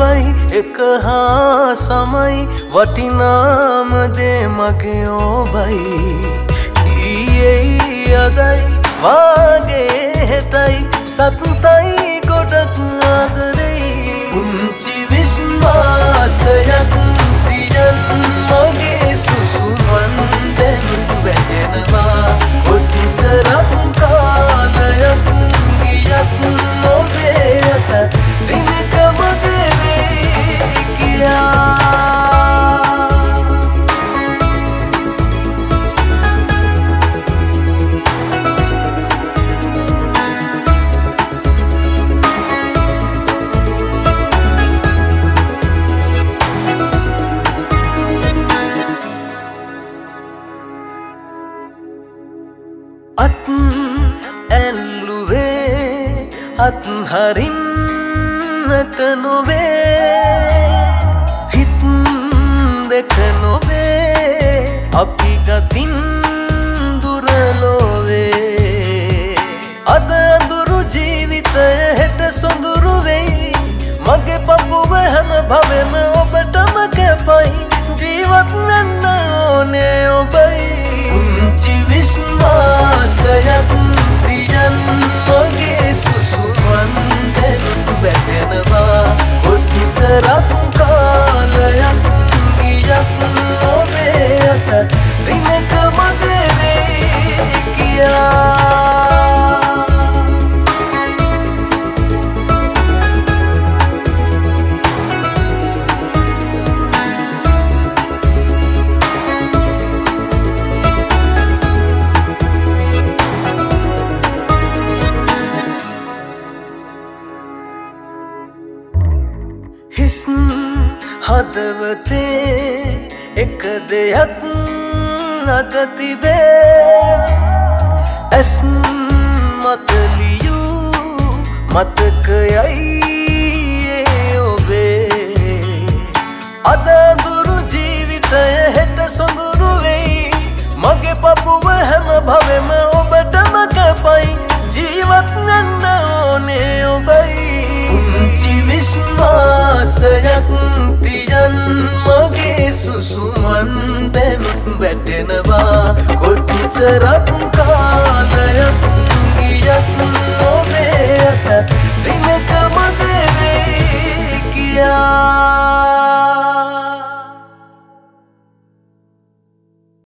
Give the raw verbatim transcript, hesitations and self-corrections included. बई एक हाँ समय वटी नाम दे मग्यो बई ये अदई वागे तई सतई गोटक आदरे उंची विश्वास यकुंती जन्मगे सुसुमंदन वैजनवा कुचरम काल यकुंगी यकुंनो बेरत दिन कबक रे किया अतन एलुवे अतन हरिन नटनोवे हितन देखनोवे अपी गतिन दुरलोवे अद दुरु जीवित हेट सुंदुरुवे मगे पप्पू बहन भवे में ओ बेटा मगे पाई जीवन नन्ना ओने ओ बई उंची विश्वास यकुंती जन्मगे सुसुमंदन वैजनवा कुचरम काल यकुंगी यकुंनो बेरत दिन कबक रे किया हदवते एक देहति बे ऐसन मत लियू मत कयाबे अद गुरु जीवित हेट सुंदुरुवे मगे पप्पू हम भवे में ओ बेटा मगे पाई जीवत नन्ना ओने ओ बई उंची विश्वास यकुंती जन्मगे सुसुमंदन वैजनवा कुचरम काल यकुंगी यकुंनो बेरत दिन कबक रे किया।